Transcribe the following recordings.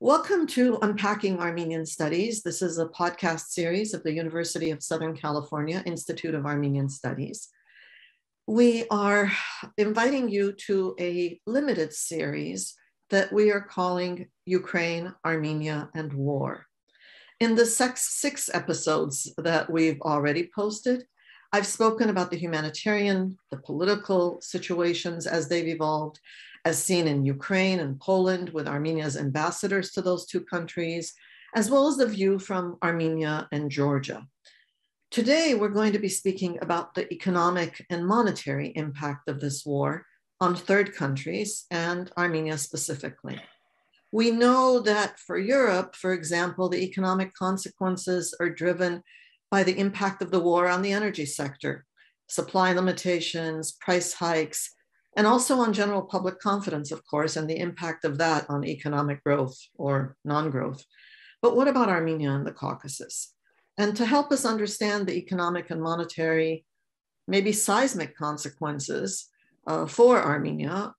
Welcome to Unpacking Armenian Studies. This is a podcast series of the University of Southern California Institute of Armenian Studies. We are inviting you to a limited series that we are calling Ukraine, Armenia, and War. In the six episodes that we've already posted, I've spoken about the humanitarian, the political situations as they've evolved, as seen in Ukraine and Poland with Armenia's ambassadors to those two countries, as well as the view from Armenia and Georgia. Today, we're going to be speaking about the economic and monetary impact of this war on third countries and Armenia specifically. We know that for Europe, for example, the economic consequences are driven by the impact of the war on the energy sector, supply limitations, price hikes, and also on general public confidence, of course, and the impact of that on economic growth or non-growth. But what about Armenia and the Caucasus? And to help us understand the economic and monetary, maybe seismic consequences for Armenia,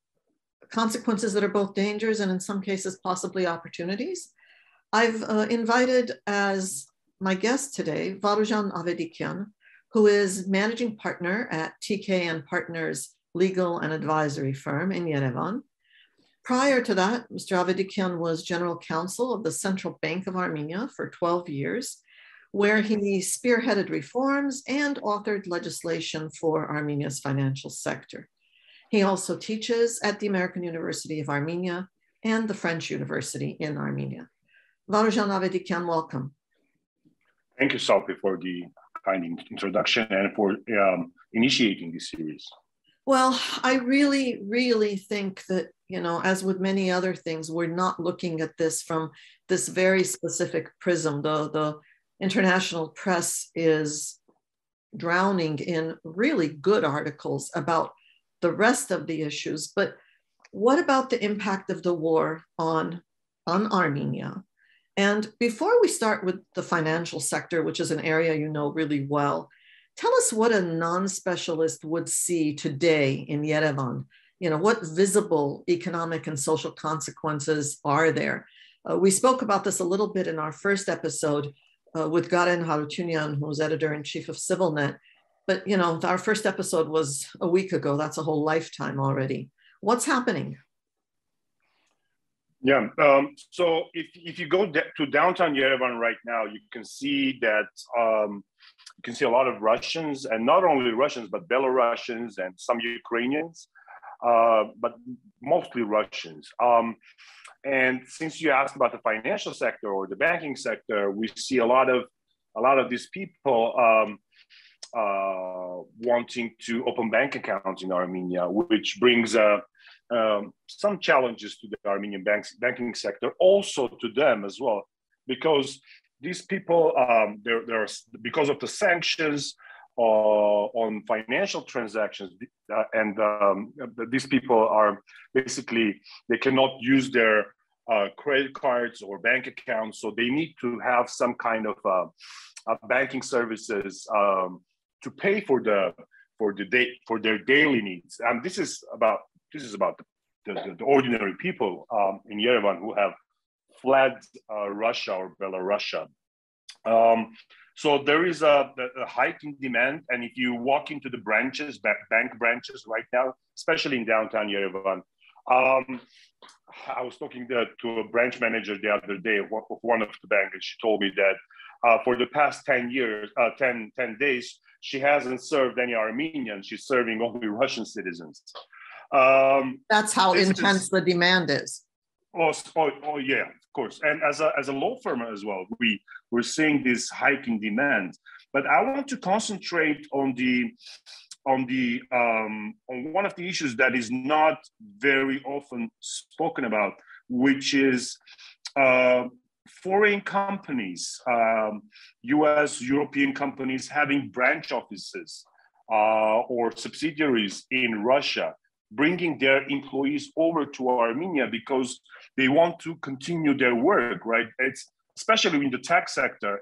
consequences that are both dangers and in some cases possibly opportunities, I've invited as my guest today, Varoujan Avedikian, who is managing partner at TK and Partners legal and advisory firm in Yerevan. Prior to that, Mr. Avedikian was general counsel of the Central Bank of Armenia for 12 years, where he spearheaded reforms and authored legislation for Armenia's financial sector. He also teaches at the American University of Armenia and the French University in Armenia. Varoujan Avedikian, welcome. Thank you, Salpi, for the kind introduction and for initiating this series. Well, I really, really think that, you know, as with many other things, we're not looking at this from this very specific prism. The international press is drowning in really good articles about the rest of the issues, but what about the impact of the war on Armenia? And before we start with the financial sector, which is an area you know really well, tell us what a non-specialist would see today in Yerevan. You know, what visible economic and social consequences are there? We spoke about this a little bit in our first episode with Garen Harutunyan, who's editor-in-chief of CivilNet. But, you know, our first episode was a week ago. That's a whole lifetime already. What's happening? Yeah. So if you go to downtown Yerevan right now, you can see that you can see a lot of Russians, and not only Russians, but Belarusians and some Ukrainians, but mostly Russians. And since you asked about the financial sector or the banking sector, we see a lot of these people wanting to open bank accounts in Armenia, which brings some challenges to the Armenian banking sector, also to them as well, because these people, because of the sanctions on financial transactions, these people are basically, they cannot use their credit cards or bank accounts, so they need to have some kind of banking services to pay for their daily needs. And this is about the ordinary people in Yerevan who have fled Russia or Belarusia. So there is a hike in demand. And if you walk into the branches, bank branches right now, especially in downtown Yerevan, I was talking to a branch manager the other day of one of the banks, and she told me that for the past 10 days, she hasn't served any Armenians. She's serving only Russian citizens. That's how intense the demand is. Oh yeah, of course. And as a law firm as well, we're seeing this hike in demand. But I want to concentrate on one of the issues that is not very often spoken about, which is foreign companies, U.S., European companies having branch offices or subsidiaries in Russia, bringing their employees over to Armenia because they want to continue their work, right? It's especially in the tech sector,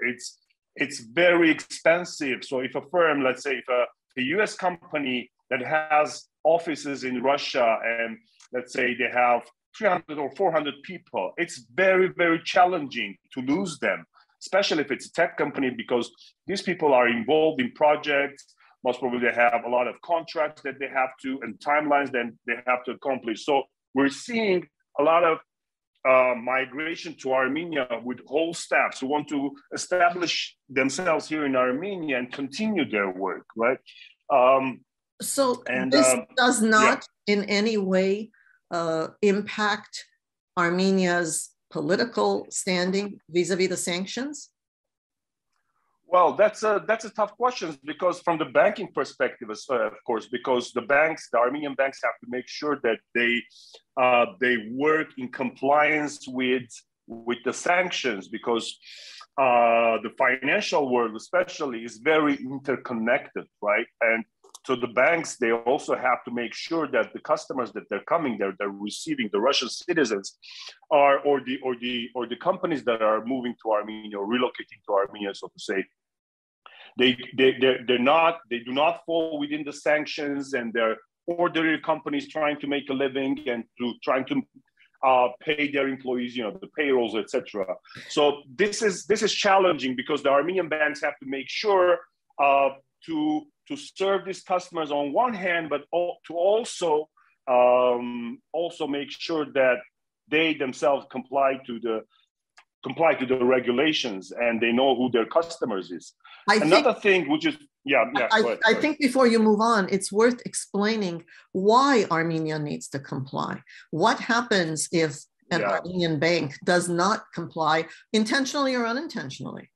it's very expensive. So if a firm, let's say if a US company that has offices in Russia and let's say they have 300 or 400 people. It's very, very challenging to lose them, especially if it's a tech company, because these people are involved in projects. Most probably they have a lot of contracts that they have to, and timelines that they have to accomplish. So we're seeing a lot of migration to Armenia with whole staffs who want to establish themselves here in Armenia and continue their work, right? So this does not in any way impact Armenia's political standing vis-a-vis the sanctions? Well, that's a tough question, because from the banking perspective, of course, because the banks, the Armenian banks, have to make sure that they work in compliance with the sanctions, because the financial world, especially, is very interconnected, right? And so the banks, they also have to make sure that the customers that they're coming there, they're receiving, the Russian citizens are, or the companies that are moving to Armenia or relocating to Armenia, so to say, they do not fall within the sanctions, and they're ordinary companies trying to make a living and trying to pay their employees, you know, the payrolls, etc. So this is challenging, because the Armenian banks have to make sure to serve these customers on one hand, but to also make sure that they themselves comply to the regulations, and they know who their customers is. I think before you move on, it's worth explaining why Armenia needs to comply. What happens if an Armenian bank does not comply, intentionally or unintentionally?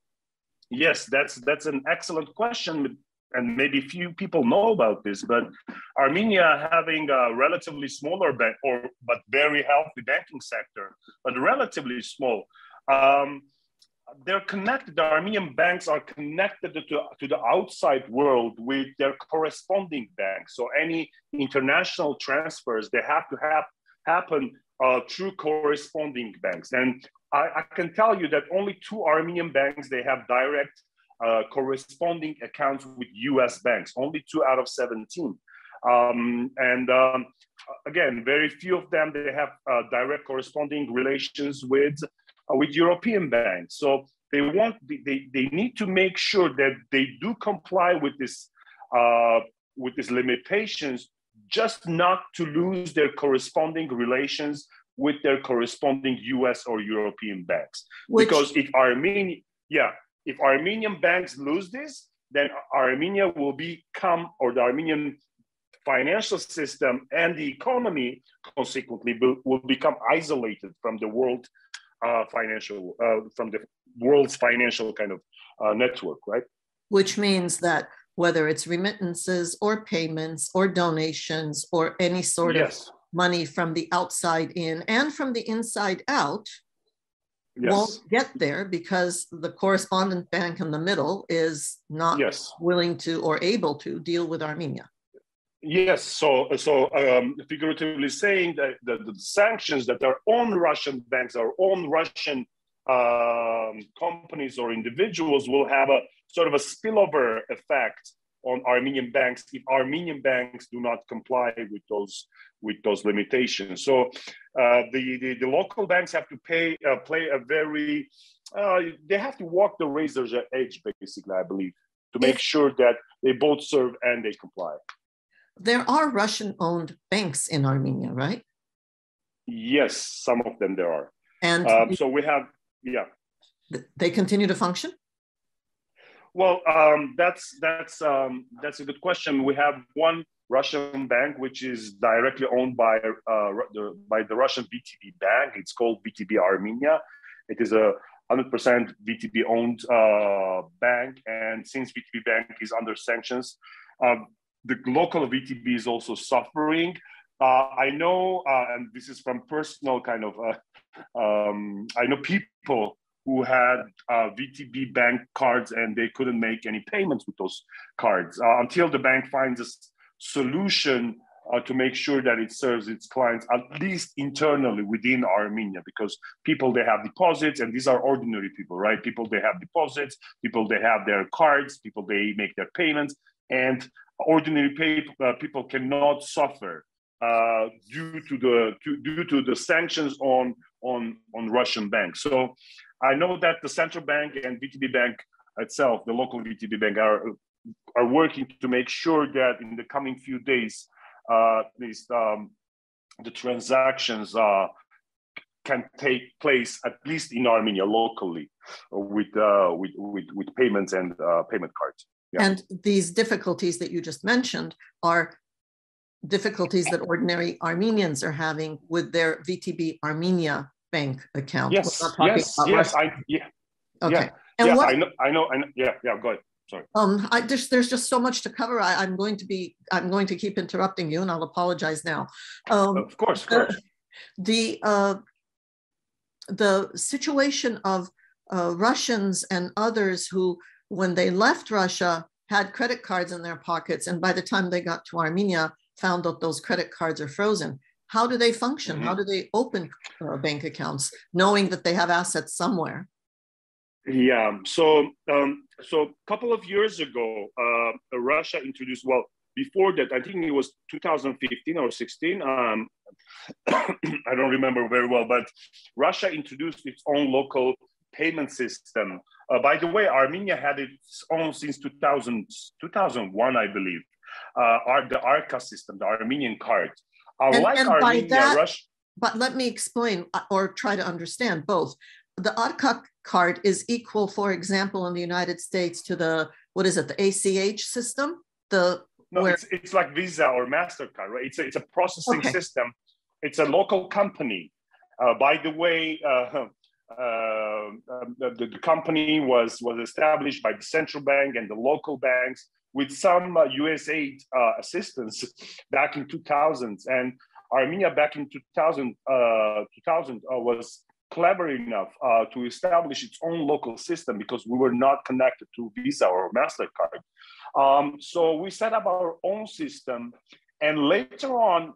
Yes, that's an excellent question. And maybe few people know about this, but Armenia, having a relatively smaller bank, but very healthy banking sector, but relatively small, they're connected. The Armenian banks are connected to the outside world with their corresponding banks. So any international transfers, they have to happen through corresponding banks. And I can tell you that only two Armenian banks, they have direct corresponding accounts with U.S. banks, only 2 out of 17. Again, very few of them, they have direct corresponding relations with European banks. So they need to make sure that they do comply with these limitations, just not to lose their corresponding relations with their corresponding U.S. or European banks. Because if Armenian banks lose this, then Armenia will become, or the Armenian financial system and the economy, consequently, will become isolated from the world world's financial kind of network, right? Which means that whether it's remittances or payments or donations or any sort of money from the outside in and from the inside out, won't get there, because the correspondent bank in the middle is not willing to or able to deal with Armenia. Yes, so figuratively saying that the sanctions that are on Russian banks, or on Russian companies or individuals, will have a sort of a spillover effect on Armenian banks if Armenian banks do not comply with those limitations. So the local banks have to they have to walk the razor's edge, basically, I believe, to make sure that they both serve and they comply. There are Russian-owned banks in Armenia, right? Yes, some of them there are. And they continue to function? Well, that's a good question. We have one Russian bank which is directly owned by the Russian VTB bank. It's called VTB Armenia. It is a 100% VTB owned bank, and since VTB bank is under sanctions, the local VTB is also suffering. I know, and this is from personal kind of. I know people who had VTB bank cards, and they couldn't make any payments with those cards until the bank finds a solution to make sure that it serves its clients, at least internally within Armenia, because people, they have deposits, and these are ordinary people, right? People, they have deposits, people, they have their cards, people, they make their payments, and ordinary people cannot suffer due to the sanctions on Russian banks. So I know that the Central Bank and VTB Bank itself, the local VTB Bank, are working to make sure that in the coming few days, the transactions can take place at least in Armenia locally, with payments and payment cards. Yeah. And these difficulties that you just mentioned are difficulties that ordinary Armenians are having with their VTB Armenia bank account. Yes, I know, go ahead. Sorry. There's just so much to cover. I'm going to keep interrupting you, and I'll apologize now. Of course. The situation of Russians and others who, when they left Russia, had credit cards in their pockets, and by the time they got to Armenia, found out those credit cards are frozen. How do they function? Mm-hmm. How do they open bank accounts, knowing that they have assets somewhere? Yeah, so a couple of years ago, Russia introduced, well, before that, I think it was 2015 or 16, I don't remember very well, but Russia introduced its own local payment system. By the way, Armenia had its own since 2001, I believe, the ARCA system, the Armenian card. But let me explain or try to understand both. The ARCA card is equal, for example, in the United States to the, what is it, the ACH system? It's like Visa or MasterCard, right? It's a processing system. It's a local company. By the way, the company was established by the central bank and the local banks with some USAID assistance back in 2000. And Armenia back in 2000 was clever enough to establish its own local system because we were not connected to Visa or MasterCard. So we set up our own system. And later on,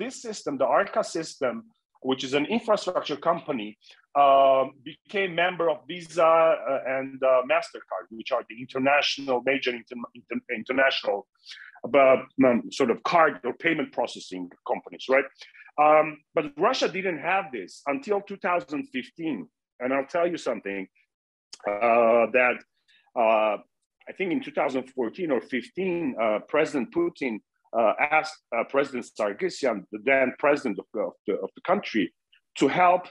this system, the ARCA system, which is an infrastructure company, became member of Visa and MasterCard, which are the international, major international sort of card or payment processing companies, right? But Russia didn't have this until 2015. And I'll tell you something that I think in 2014 or 15, President Putin asked President Sargsyan, the then president of the country, to help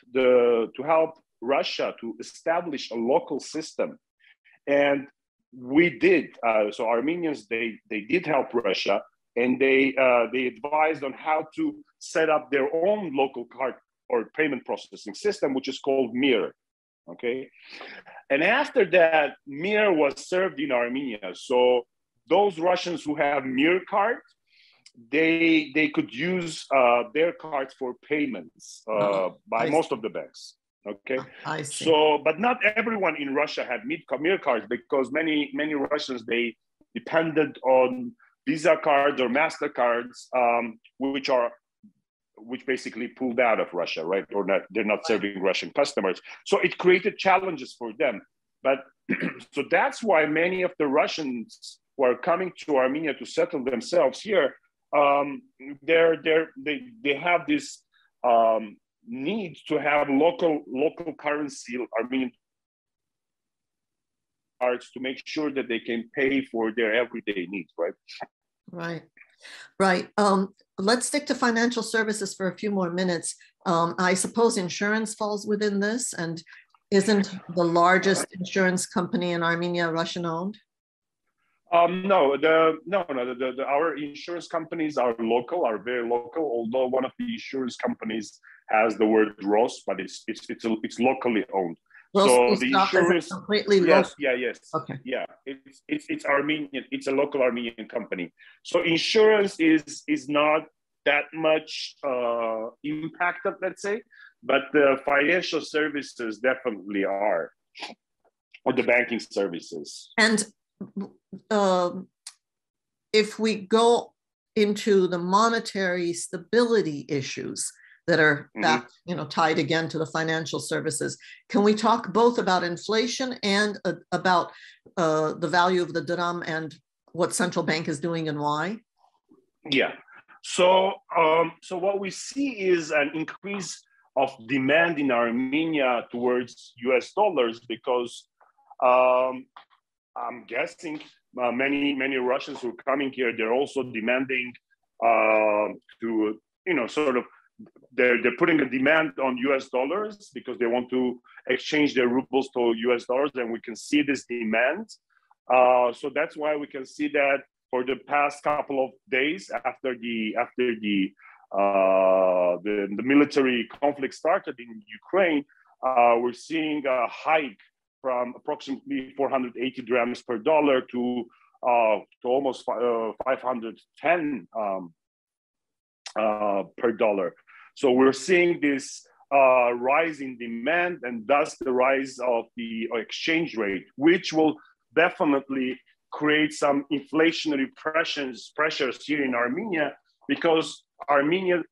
Russia to establish a local system. And we did. So Armenians, they did help Russia, and they advised on how to set up their own local card or payment processing system, which is called Mir. Okay, and after that, Mir was served in Armenia. So those Russians who have Mir card, they could use their cards for payments by most of the banks. Okay, I see. So, but not everyone in Russia had Mir cards because many Russians, they depended on Visa cards or MasterCards, which basically pulled out of Russia, right? Or not, they're not serving Russian customers. So it created challenges for them. But so that's why many of the Russians who are coming to Armenia to settle themselves here, they have this need to have local currency, Armenian cards, to make sure that they can pay for their everyday needs, right? Right, right. Let's stick to financial services for a few more minutes. I suppose insurance falls within this, and isn't the largest insurance company in Armenia Russian-owned? No, our insurance companies are very local, although one of the insurance companies has the word Ros, but it's locally owned. Ros so the insurance completely yes, local. Yeah, yes. Okay. Yeah. It's Armenian, it's a local Armenian company. So insurance is not that much impacted, let's say, but the financial services definitely are, or the banking services. And if we go into the monetary stability issues that are back, tied again to the financial services, can we talk both about inflation and about the value of the dirham and what central bank is doing and why? Yeah. So, what we see is an increase of demand in Armenia towards US dollars, because I'm guessing many Russians who are coming here, they're also demanding to, you know, sort of, they're putting a demand on US dollars because they want to exchange their rubles to US dollars, and we can see this demand. So that's why we can see that for the past couple of days after the military conflict started in Ukraine, we're seeing a hike from approximately 480 dirhams per dollar to almost 510 per dollar. So we're seeing this rise in demand, and thus the rise of the exchange rate, which will definitely create some inflationary pressures here in Armenia, because the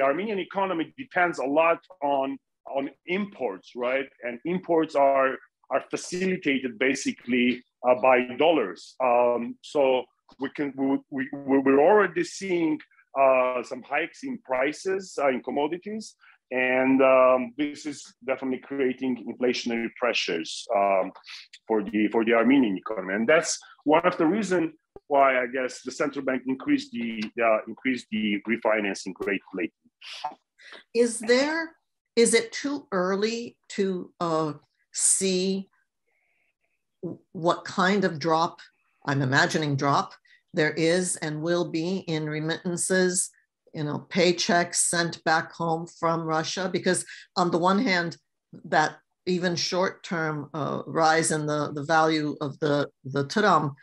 Armenian economy depends a lot on imports, right? And imports are facilitated basically by dollars. So we're already seeing some hikes in prices, in commodities, and this is definitely creating inflationary pressures for the Armenian economy, and that's one of the reasons why I guess the central bank increased the refinancing rate lately. Is it too early to see what kind of drop, I'm imagining drop, there is and will be in remittances, you know, paychecks sent back home from Russia? Because on the one hand, that even short-term rise in the value of the Turam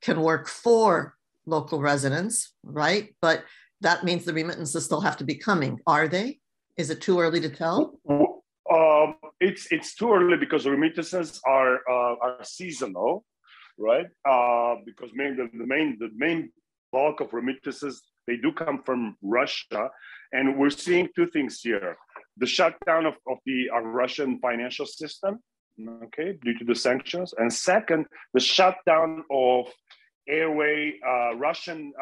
can work for local residents, right? But that means the remittances still have to be coming. Are they? Is it too early to tell? It's too early because remittances are seasonal, right? Because the main bulk of remittances, they do come from Russia. And we're seeing two things here. The shutdown of the Russian financial system, okay, due to the sanctions. And second, the shutdown of airway, Russian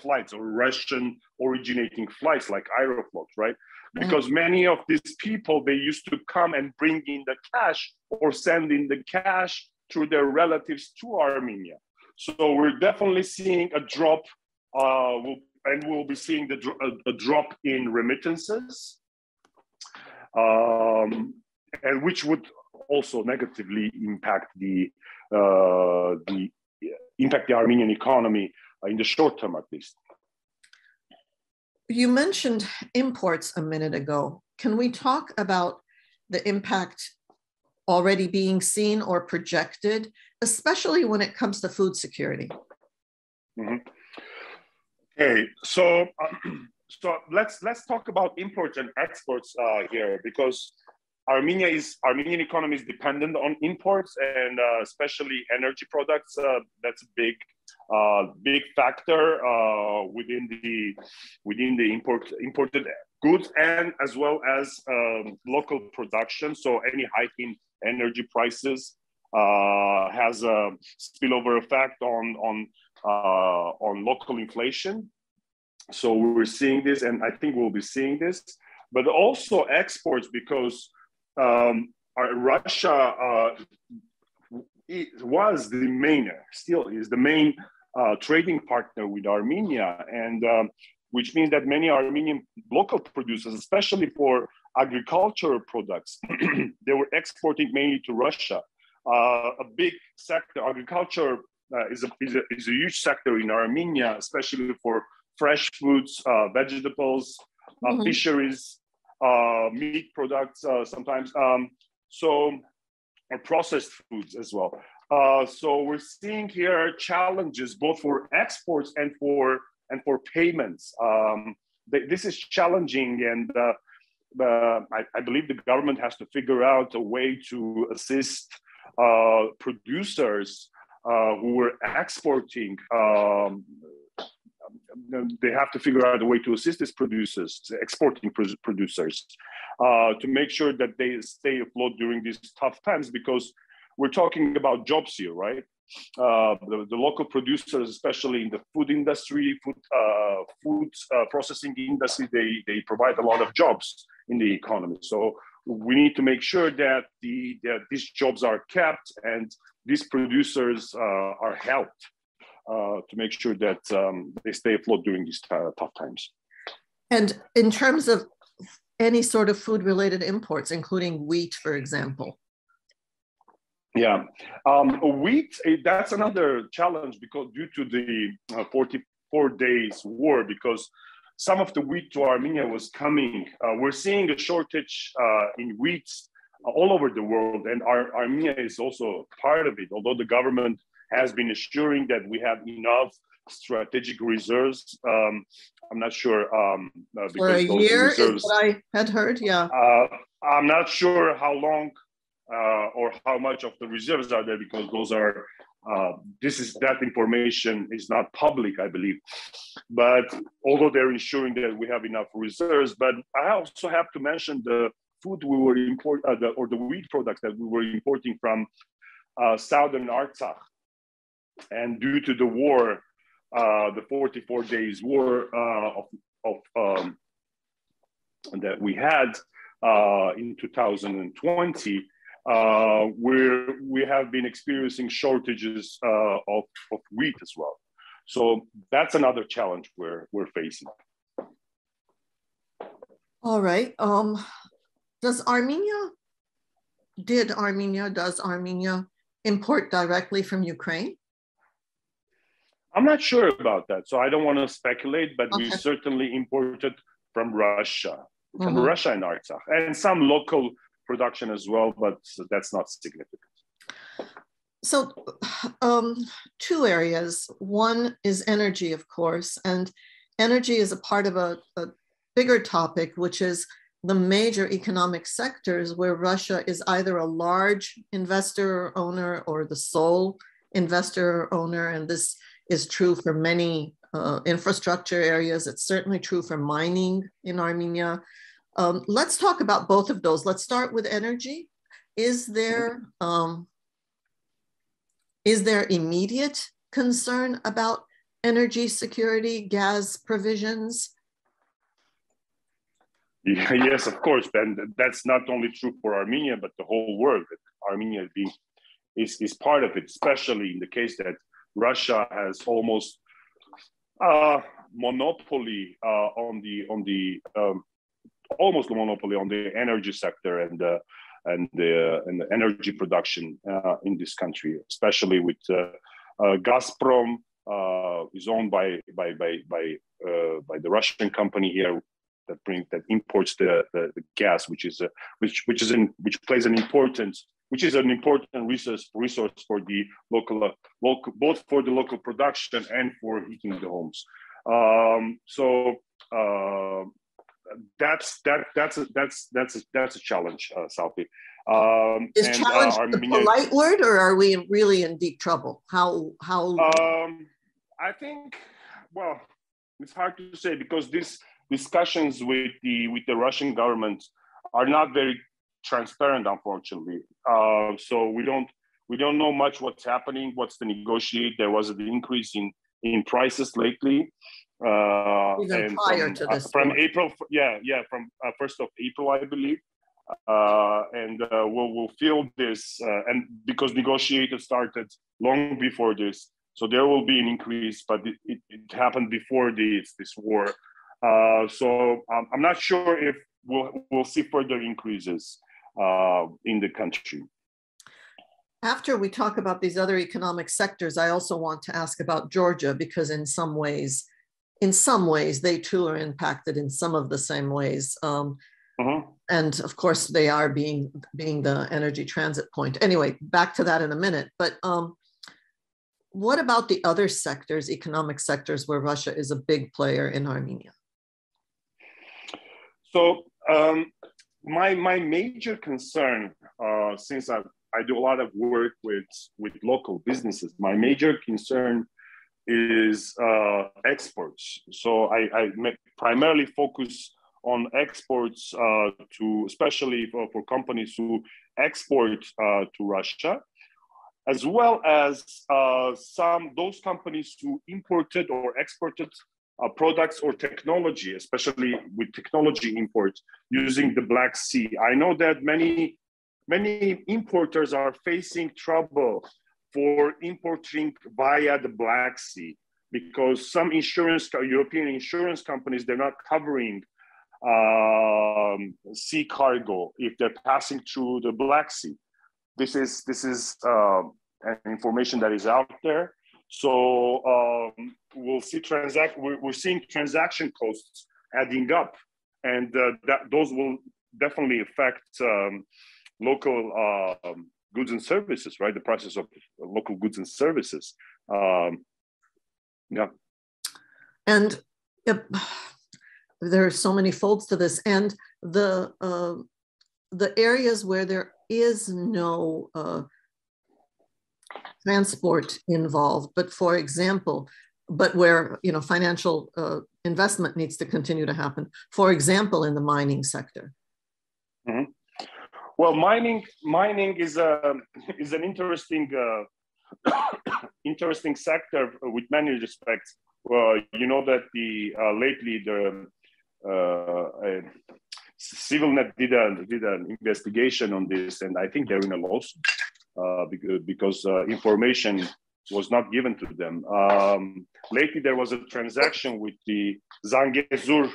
flights or Russian originating flights like Aeroflot, right? Because many of these people, they used to come and bring in the cash or send in the cash through their relatives to Armenia. So we're definitely seeing a drop and we'll be seeing a drop in remittances, and which would also negatively impact the Armenian economy in the short term, at least. You mentioned imports a minute ago. Can we talk about the impact already being seen or projected, especially when it comes to food security? Mm-hmm. Okay, so let's talk about imports and exports here, because Armenian economy is dependent on imports, and especially energy products. That's a big factor within the imported goods, and as well as local production. So any hike in energy prices has a spillover effect on local inflation. So we're seeing this, and I think we'll be seeing this, but also exports, because Russia still is the main trading partner with Armenia, and which means that many Armenian local producers, especially for agricultural products, they were exporting mainly to Russia. A big sector, agriculture, is a huge sector in Armenia, especially for fresh foods, vegetables, fisheries, meat products sometimes, and processed foods as well. So we're seeing here challenges both for exports and for payments. This is challenging, and I believe the government has to figure out a way to assist producers who were exporting. They have to figure out a way to assist these producers, exporting producers, to make sure that they stay afloat during these tough times, because we're talking about jobs here, right? the local producers, especially in the food industry, food processing industry, they provide a lot of jobs in the economy. So we need to make sure that these jobs are kept and these producers are helped to make sure that they stay afloat during these tough times. And in terms of any sort of food-related imports, including wheat, for example. Yeah, wheat, that's another challenge because due to the 44 days war, because some of the wheat to Armenia was coming. We're seeing a shortage in wheat all over the world, and Armenia is also part of it, although the government has been assuring that we have enough strategic reserves. I'm not sure. For a year reserves, is what I had heard, yeah. I'm not sure how long or how much of the reserves are there because those are, that information is not public, I believe. But although they're ensuring that we have enough reserves, but I also have to mention the food we were importing, or the wheat products that we were importing from southern Artsakh. And due to the war, the 44 days war that we had in 2020, we have been experiencing shortages of wheat as well. So that's another challenge we're facing. All right. Does Armenia import directly from Ukraine? I'm not sure about that, so I don't want to speculate, but okay. We certainly imported from Russia, from Russia and Artsakh, and some local production as well, but that's not significant. So two areas. One is energy, of course, and energy is a part of a bigger topic, which is the major economic sectors where Russia is either a large investor or owner or the sole investor or owner, and this is true for many infrastructure areas. It's certainly true for mining in Armenia. Let's talk about both of those. Let's start with energy. Is there immediate concern about energy security, gas provisions? Yeah, yes, of course. And that's not only true for Armenia, but the whole world. Armenia is part of it, especially in the case that Russia has almost monopoly on the energy sector and the energy production in this country, especially with Gazprom is owned by the Russian company here that imports the gas, which is an important resource for the local, both for the local production and for heating the homes. That's a challenge, Salpi. Is challenge the polite word, or are we really in deep trouble? How? I think, well, it's hard to say because these discussions with the Russian government are not very transparent, unfortunately. So we don't know much what's happening, what's the negotiate. There was an increase in prices lately. Even prior to this. From April, from 1st of April, I believe. We'll feel this, and because negotiations started long before this. So there will be an increase, but it happened before this war. I'm not sure if we'll see further increases in the country. After we talk about these other economic sectors, I also want to ask about Georgia, because in some ways, they too are impacted in some of the same ways. And of course, they are being the energy transit point. Anyway, back to that in a minute. But what about the other sectors, economic sectors, where Russia is a big player in Armenia? So my major concern, since I do a lot of work with local businesses, my major concern is exports. So I primarily focus on exports especially for companies who export to Russia. as well as those companies who imported or exported products or technology, especially with technology imports using the Black Sea. I know that many importers are facing trouble for importing via the Black Sea because some insurance, European insurance companies, they're not covering sea cargo if they're passing through the Black Sea. This is information that is out there. So we're seeing transaction costs adding up, and those will definitely affect local goods and services, right? The prices of local goods and services. Yeah. And there are so many folds to this, and the areas where there is no transport involved, but for example, but where financial investment needs to continue to happen, for example, in the mining sector. Mm-hmm. Well, mining is an interesting interesting sector with many respects. You know that lately the CivilNet did an investigation on this, and I think they're in a lawsuit because information was not given to them. Lately, there was a transaction with the Zangezur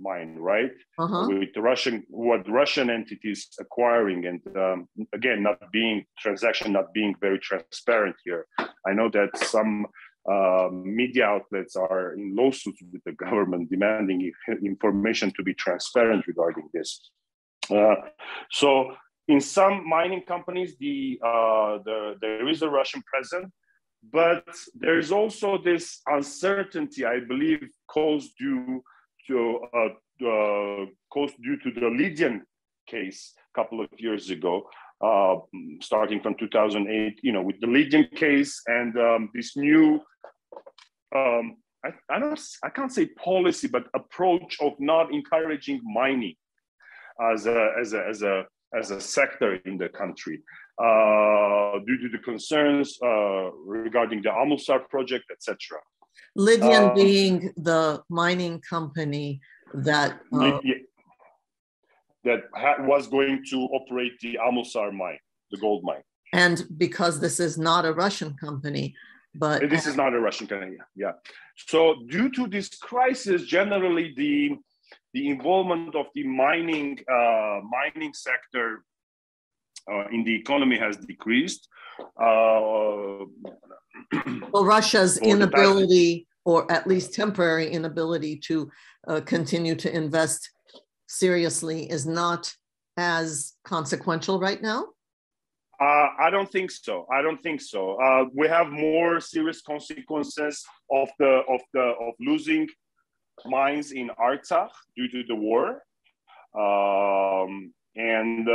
mine, right? Uh-huh. With the Russian entities acquiring, and again, not being very transparent here. I know that some media outlets are in lawsuits with the government demanding information to be transparent regarding this. So in some mining companies, there is a Russian presence, but there is also this uncertainty, I believe, caused due to the Lydian case a couple of years ago, starting from 2008, with the Lydian case and this new I can't say policy, but approach of not encouraging mining as a sector in the country due to the concerns regarding the Amulsar project, etc. Lydian being the mining company that was going to operate the Amulsar mine, the gold mine. And because this is not a Russian company, but... This is not a Russian company, yeah. So due to this crisis, generally the involvement of the mining sector in the economy has decreased. Well, Russia's inability, or at least temporary inability, to continue to invest seriously is not as consequential right now? I don't think so. We have more serious consequences of losing mines in Artsakh due to the war, and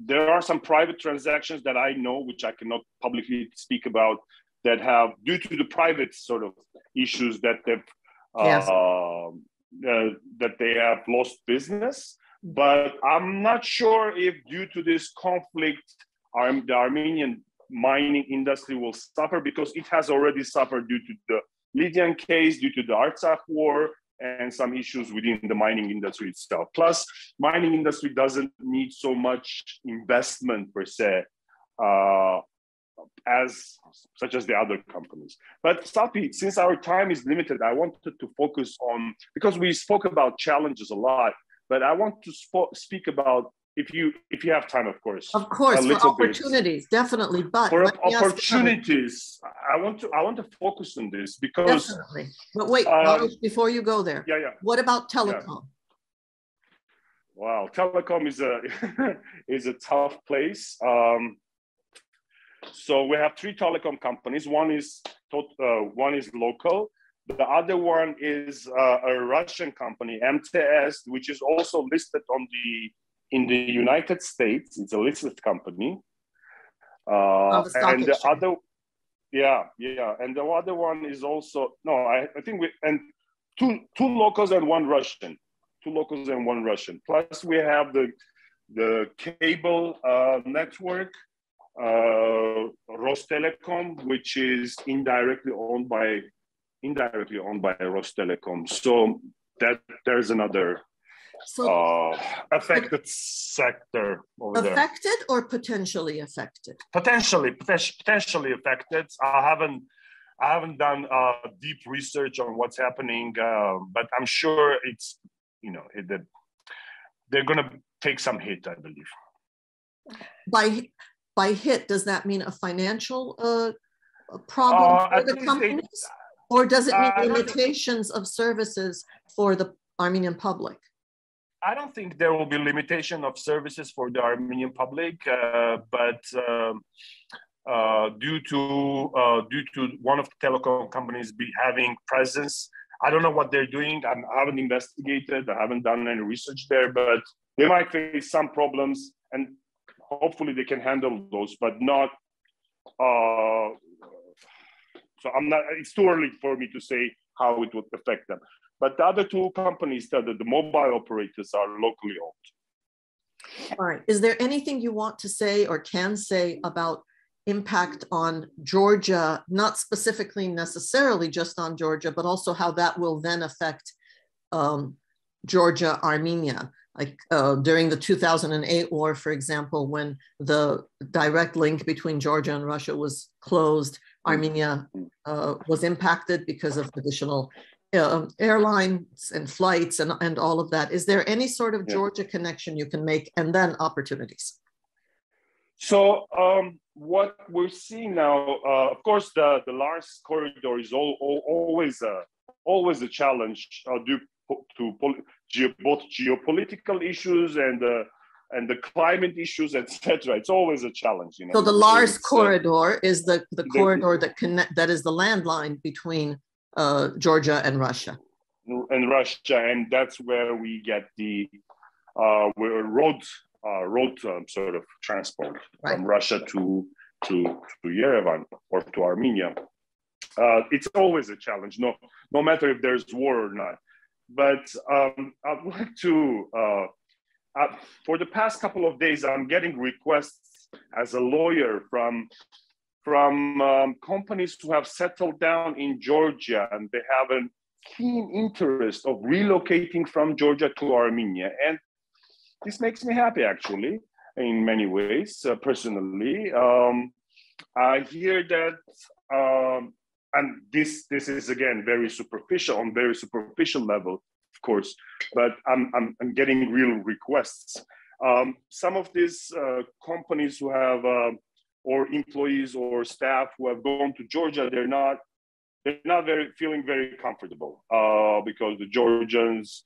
there are some private transactions that I know, which I cannot publicly speak about, that have, due to the private sort of issues, that they've that they have lost business. But I'm not sure if due to this conflict, the Armenian mining industry will suffer, because it has already suffered due to the Lydian case, due to the Artsakh war, and some issues within the mining industry itself. Plus, mining industry doesn't need so much investment per se, such as the other companies. But Salpi, since our time is limited, I wanted to focus on, because we spoke about challenges a lot, but I want to speak about, if you have time, of course. Of course, for opportunities, definitely. But for opportunities, I want to focus on this because— Definitely. But wait, before you go there, what about telecom? Yeah. Wow, telecom is a tough place. So we have three telecom companies. One is local. The other one is a Russian company, MTS, which is also listed in the United States. It's a listed company. And the other one is also two locals and one Russian. Plus we have the cable network. Rostelecom, which is indirectly owned by Rostelecom. So that there's another affected sector over there. Affected or potentially affected? Potentially affected. I haven't done deep research on what's happening, but I'm sure it's, you know, they're going to take some hit, I believe. By hit, does that mean a financial problem for the companies? Or does it mean limitations of services for the Armenian public? I don't think there will be limitation of services for the Armenian public, but due to one of the telecom companies having presence, I don't know what they're doing. I haven't investigated. I haven't done any research there, but they might face some problems, and hopefully they can handle those, but not. So I'm not. It's too early for me to say how it would affect them. But the other two companies, the mobile operators, are locally owned. All right. Is there anything you want to say or can say about impact on Georgia, not specifically necessarily just on Georgia, but also how that will then affect Georgia, Armenia? Like during the 2008 war, for example, when the direct link between Georgia and Russia was closed, Armenia was impacted because of additional airlines and flights and all of that. Is there any sort of Georgia connection you can make, and then opportunities? So what we're seeing now, of course, the Lars corridor is always a challenge due to both geopolitical issues and the climate issues, etc. It's always a challenge, you know. So the Lars corridor is the corridor that is the landline between Georgia and Russia. And that's where we get the road sort of transport, right, from Russia to Yerevan or to Armenia. It's always a challenge, no matter if there's war or not. But I'd like to, for the past couple of days, I'm getting requests as a lawyer from companies who have settled down in Georgia, and they have a keen interest of relocating from Georgia to Armenia. And this makes me happy, actually, in many ways, personally. I hear that, and this is, again, very superficial level, of course, but I'm getting real requests. Some of these companies who have, or employees or staff who have gone to Georgia, they're not feeling very comfortable because the Georgians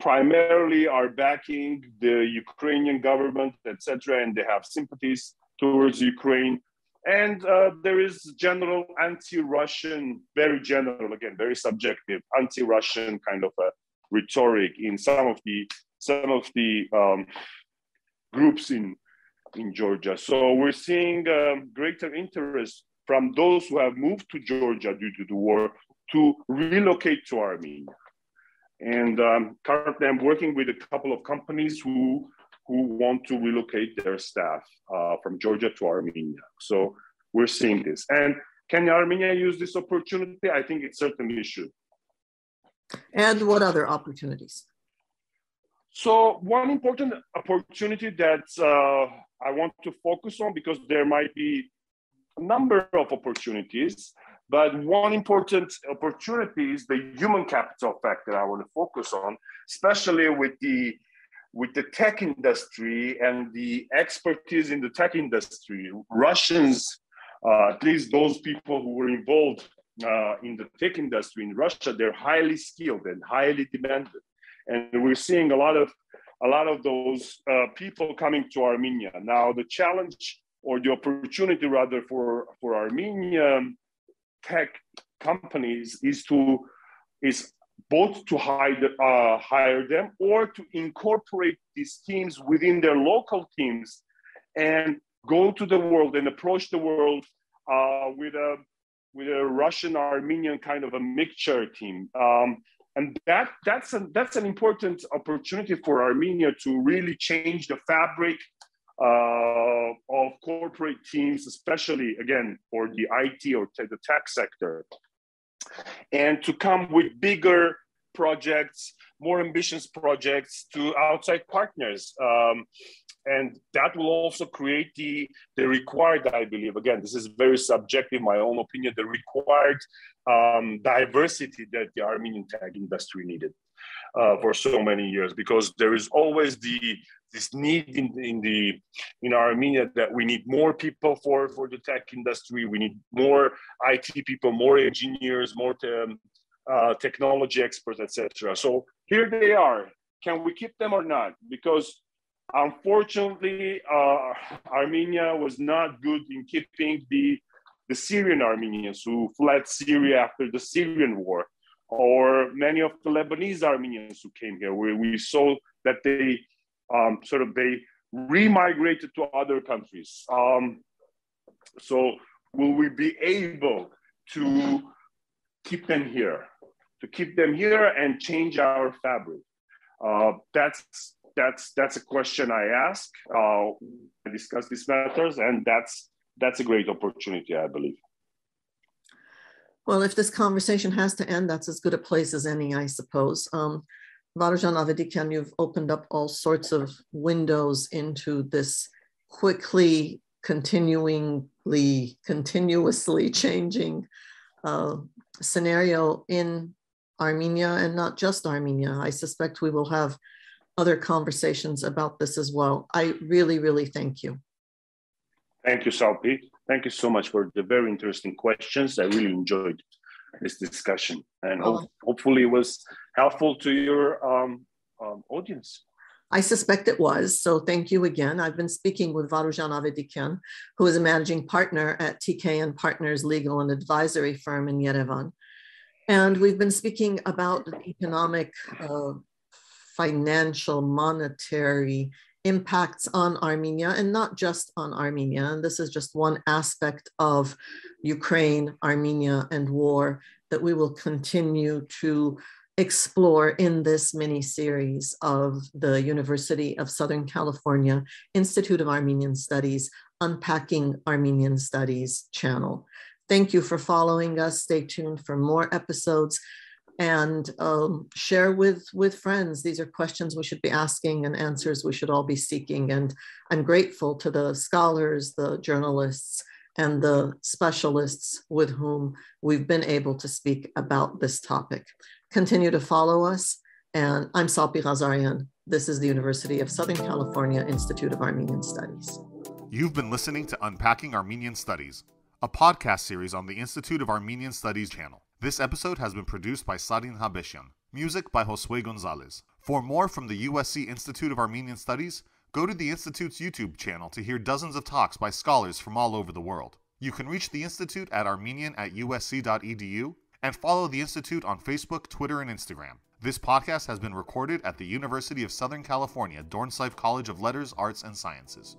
primarily are backing the Ukrainian government, etc., and they have sympathies towards Ukraine. And there is general anti-Russian, very general, again, very subjective, anti-Russian kind of a rhetoric in some of the groups in Georgia. So we're seeing greater interest from those who have moved to Georgia due to the war to relocate to Armenia. And currently I'm working with a couple of companies who want to relocate their staff from Georgia to Armenia. So we're seeing this. And can Armenia use this opportunity? I think it certainly should. And what other opportunities? So one important opportunity that I want to focus on, because there might be a number of opportunities, but one important opportunity is the human capital factor I want to focus on, especially with the tech industry and the expertise in the tech industry. Russians, at least those people who were involved in the tech industry in Russia, they're highly skilled and highly demanded. And we're seeing a lot of those people coming to Armenia. Now, the challenge, or the opportunity rather, for Armenian tech companies is both to hire them or to incorporate these teams within their local teams and go to the world and approach the world with a Russian-Armenian kind of a mixture team. And that's an important opportunity for Armenia to really change the fabric of corporate teams, especially, again, for the IT or the tech sector, and to come with bigger projects, more ambitious projects to outside partners. And that will also create the required, I believe, again, this is very subjective, my own opinion, the required diversity that the Armenian tech industry needed for so many years, because there is always this need in Armenia that we need more people for the tech industry. We need more IT people, more engineers, more technology experts, etc. So here they are. Can we keep them or not? Because unfortunately, Armenia was not good in keeping the Syrian Armenians who fled Syria after the Syrian war, or many of the Lebanese Armenians who came here, where we saw that they they remigrated to other countries. So will we be able to keep them here, and change our fabric? That's a question I ask. I discuss these matters, and that's a great opportunity, I believe. Well, if this conversation has to end, that's as good a place as any, I suppose. Varoujan Avedikian, you've opened up all sorts of windows into this quickly, continuously changing scenario in Armenia, and not just Armenia. I suspect we will have other conversations about this as well. I really, really thank you. Thank you, Salpi. Thank you so much for the very interesting questions. I really enjoyed this discussion, and hopefully it was helpful to your audience. I suspect it was, so thank you again. I've been speaking with Varoujan Avedikian, who is a managing partner at TK and Partners legal and advisory firm in Yerevan. And we've been speaking about the economic, financial, monetary impacts on Armenia, and not just on Armenia. And this is just one aspect of Ukraine, Armenia, and war that we will continue to explore in this mini-series of the University of Southern California Institute of Armenian Studies, Unpacking Armenian Studies channel. Thank you for following us. Stay tuned for more episodes, and share with friends. These are questions we should be asking and answers we should all be seeking. And I'm grateful to the scholars, the journalists, and the specialists with whom we've been able to speak about this topic. Continue to follow us. And I'm Salpi Ghazarian. This is the University of Southern California Institute of Armenian Studies. You've been listening to Unpacking Armenian Studies, a podcast series on the Institute of Armenian Studies channel. This episode has been produced by Sarin Habeshian, music by Josue Gonzalez. For more from the USC Institute of Armenian Studies, go to the Institute's YouTube channel to hear dozens of talks by scholars from all over the world. You can reach the Institute at armenian@usc.edu and follow the Institute on Facebook, Twitter, and Instagram. This podcast has been recorded at the University of Southern California, Dornsife College of Letters, Arts, and Sciences.